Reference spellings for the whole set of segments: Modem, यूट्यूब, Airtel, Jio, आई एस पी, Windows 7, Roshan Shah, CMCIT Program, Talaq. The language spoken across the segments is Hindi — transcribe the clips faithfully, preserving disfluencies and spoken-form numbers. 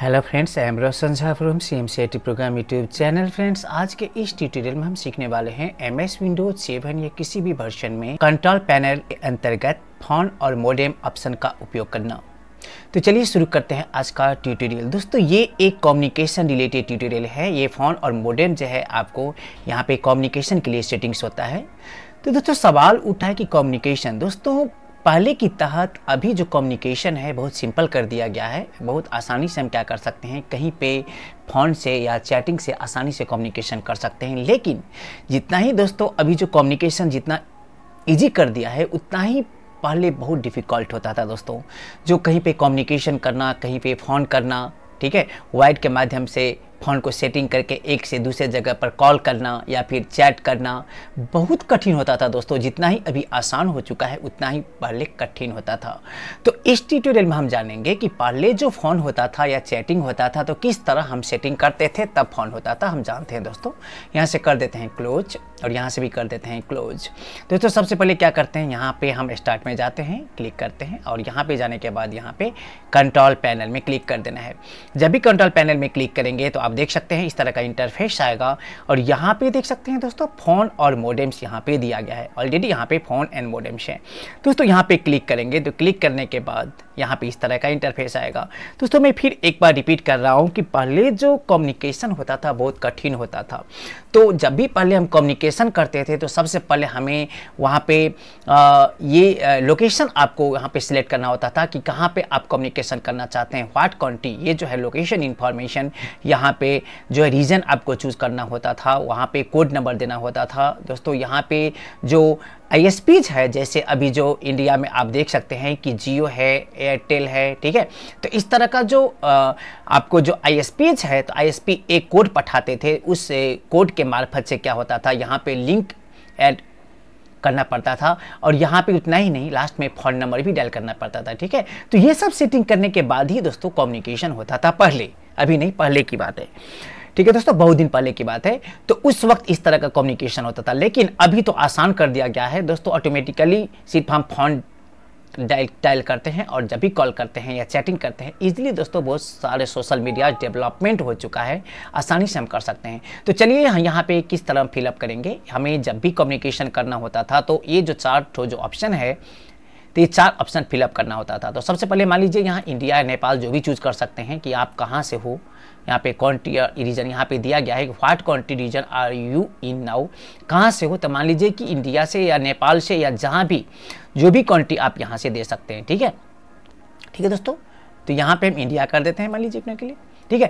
Hello friends, I am Roshan Shah from CMCIT program यूट्यूब channel. Friends, आज के इस ट्यूटोरियल में हम सीखने वाले हैं एमएस विंडोज सेवन या किसी भी वर्जन में कंट्रोल पैनल के अंतर्गत फोन और मोडेम ऑप्शन का उपयोग करना। तो चलिए शुरू करते हैं आज का ट्यूटोरियल। दोस्तों, ये एक कम्युनिकेशन रिलेटेड ट्यूटोरियल है। ये फ़ोन और मोडेम जो है आपको यहाँ पे कम्युनिकेशन के लिए सेटिंग्स होता है। तो दोस्तों, सवाल उठा है कि कम्युनिकेशन, दोस्तों पहले की तहत अभी जो कम्युनिकेशन है बहुत सिंपल कर दिया गया है। बहुत आसानी से हम क्या कर सकते हैं, कहीं पे फ़ोन से या चैटिंग से आसानी से कम्युनिकेशन कर सकते हैं। लेकिन जितना ही दोस्तों अभी जो कम्युनिकेशन जितना इजी कर दिया है, उतना ही पहले बहुत डिफ़िकल्ट होता था दोस्तों। जो कहीं पे कम्युनिकेशन करना, कहीं पे फ़ोन करना, ठीक है, वाइड के माध्यम से फ़ोन को सेटिंग करके एक से दूसरे जगह पर कॉल करना या फिर चैट करना बहुत कठिन होता था दोस्तों। जितना ही अभी आसान हो चुका है, उतना ही पहले कठिन होता था। तो इस ट्यूटोरियल में हम जानेंगे कि पहले जो फ़ोन होता था या चैटिंग होता था तो किस तरह हम सेटिंग करते थे, तब फ़ोन होता था। हम जानते हैं दोस्तों, यहाँ से कर देते हैं क्लोज और यहाँ से भी कर देते हैं क्लोज। दोस्तों, सबसे पहले क्या करते हैं, यहाँ पर हम स्टार्ट में जाते हैं, क्लिक करते हैं और यहाँ पर जाने के बाद यहाँ पर कंट्रोल पैनल में क्लिक कर देना है। जब भी कंट्रोल पैनल में क्लिक करेंगे तो आप देख सकते हैं इस तरह का इंटरफेस आएगा और यहाँ पे देख सकते हैं दोस्तों फ़ोन और मोडेम्स यहाँ पे दिया गया है। ऑलरेडी यहाँ पे फ़ोन एंड मोडेम्स हैं दोस्तों। यहाँ पे क्लिक करेंगे तो क्लिक करने के बाद यहाँ पे इस तरह का इंटरफेस आएगा दोस्तों। मैं फिर एक बार रिपीट कर रहा हूँ कि पहले जो कम्युनिकेशन होता था बहुत कठिन होता था। तो जब भी पहले हम कम्युनिकेशन करते थे तो सबसे पहले हमें वहाँ पे आ, ये लोकेशन आपको यहाँ पे सिलेक्ट करना होता था कि कहाँ पे आप कम्युनिकेशन करना चाहते हैं, व्हाट कंट्री। ये जो है लोकेशन इन्फॉर्मेशन, यहाँ पे जो है रीजन आपको चूज़ करना होता था, वहाँ पे कोड नंबर देना होता था दोस्तों। यहाँ पे जो आई एस पीज़ है, जैसे अभी जो इंडिया में आप देख सकते हैं कि जियो है, एयरटेल है, ठीक है। तो इस तरह का जो आ, आपको जो आई एस पीज़ है, तो आई एस पी एक कोड पठाते थे। उस कोड के मार्फत से क्या होता था, यहाँ पे लिंक एड करना पड़ता था और यहाँ पे उतना ही नहीं, लास्ट में फ़ोन नंबर भी डायल करना पड़ता था, ठीक है। तो ये सब सेटिंग करने के बाद ही दोस्तों कम्युनिकेशन होता था, पहले। अभी नहीं, पहले की बात है, ठीक है दोस्तों, बहुत दिन पहले की बात है। तो उस वक्त इस तरह का कम्युनिकेशन होता था। लेकिन अभी तो आसान कर दिया गया है दोस्तों। ऑटोमेटिकली सिर्फ हम फ़ोन डायल डायल करते हैं और जब भी कॉल करते हैं या चैटिंग करते हैं इजीली दोस्तों। बहुत सारे सोशल मीडिया डेवलपमेंट हो चुका है, आसानी से हम कर सकते हैं। तो चलिए यहाँ पे किस तरह हम फिलअप करेंगे। हमें जब भी कम्युनिकेशन करना होता था तो ये जो चार्ट जो ऑप्शन है, तो ये चार ऑप्शन फिलअप करना होता था। तो सबसे पहले मान लीजिए यहाँ इंडिया, नेपाल जो भी चूज़ कर सकते हैं कि आप कहाँ से हो। यहाँ पे कंट्री रीजन यहाँ पे दिया गया है, what country region are you in now, कहाँ से हो। तो मान लीजिए कि इंडिया से या नेपाल से या जहाँ भी जो भी कंट्री आप यहाँ से दे सकते हैं, ठीक है, ठीक है दोस्तों। तो यहाँ पे हम इंडिया कर देते हैं मान लीजिए अपने के लिए, ठीक है।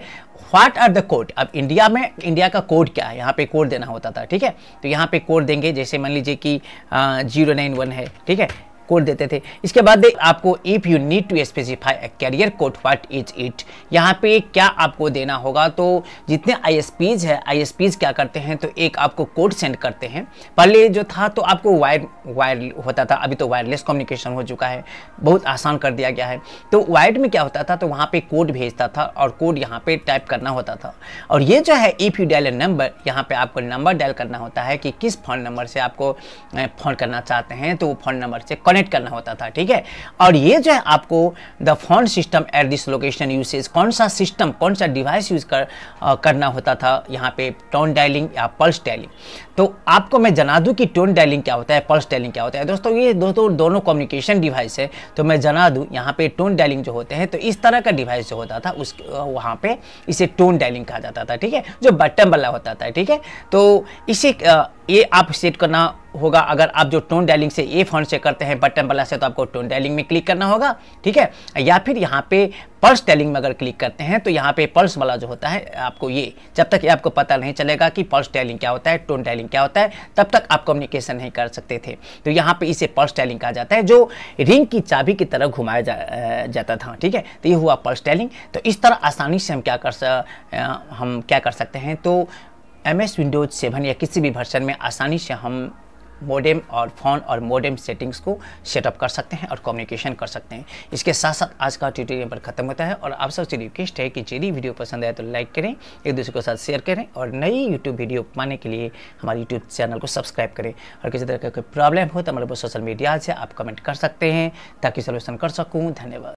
व्हाट आर द कोड, अब इंडिया में इंडिया का कोड क्या है, यहाँ पे कोड देना होता था, ठीक है। तो यहाँ पे कोड देंगे, जैसे मान लीजिए कि जीरो नाइन वन है, ठीक है, कोड देते थे। इसके बाद आपको if you need to specify a carrier code what is it, यहाँ पे क्या आपको देना होगा। तो जितने आई एस पीज़ है, आई एस पीज़ क्या करते हैं, तो एक आपको कोड सेंड करते हैं। पहले जो था तो आपको वायर वायर होता था, अभी तो वायरलेस कम्युनिकेशन हो चुका है, बहुत आसान कर दिया गया है। तो वायर में क्या होता था, तो वहाँ पर कोड भेजता था और कोड यहाँ पर टाइप करना होता था। और ये जो है if you dial a number, यहाँ पर आपको नंबर डायल करना होता है कि किस फ़ोन नंबर से आपको फ़ोन करना चाहते हैं, तो वो फ़ोन नंबर से करना होता था, ठीक है। और ये जो है आपको the phone system at this location usage, कौन सा सिस्टम, कौन सा डिवाइस यूज कर आ, करना होता था। यहाँ पे टोन डायलिंग या पल्स डायलिंग। तो आपको मैं जना दूं कि टोन डायलिंग क्या होता है, पल्स डायलिंग क्या होता है दोस्तों। ये दोस्तों दोनों कम्युनिकेशन डिवाइस है। तो मैं जना दूं यहाँ पे टोन डायलिंग जो होते हैं, तो इस तरह का डिवाइस जो होता था उस वहाँ पे इसे टोन डायलिंग कहा जाता था, ठीक है, जो बटन वाला होता था, ठीक है। तो इसे ये आप सेट करना होगा। अगर आप जो टोन डायलिंग से ये फोन से करते हैं बटन वाला से, तो आपको टोन डायलिंग में क्लिक करना होगा, ठीक है। या फिर यहाँ पे पल्स डायलिंग में अगर क्लिक करते हैं तो यहाँ पे पल्स वाला जो होता है आपको, ये जब तक ये आपको पता नहीं चलेगा कि पल्स डायलिंग क्या होता है, टोन डायलिंग क्या होता है, तब तक आप कम्युनिकेशन नहीं कर सकते थे। तो यहाँ पे इसे पल्स डायलिंग कहा जाता है, जो रिंग की चाबी की तरह घुमाया जा, जाता था, ठीक है। तो ये हुआ पल्स डायलिंग। तो इस तरह आसानी से हम क्या कर हम क्या कर सकते हैं। तो एम एस विंडोज सेवन या किसी भी वर्जन में आसानी से हम मोडेम और फ़ोन और मोडेम सेटिंग्स को सेटअप कर सकते हैं और कम्युनिकेशन कर सकते हैं। इसके साथ साथ आज का ट्यूटोरियल पर खत्म होता है और आप सबसे रिक्वेस्ट है कि यदि वीडियो पसंद आए तो लाइक करें, एक दूसरे के साथ शेयर करें और नई यूट्यूब वीडियो पाने के लिए हमारे यूट्यूब चैनल को सब्सक्राइब करें। और किसी तरह का कोई प्रॉब्लम हो तो हमारे पास सोशल मीडिया से आप कमेंट कर सकते हैं ताकि सोल्यूशन कर सकूँ। धन्यवाद।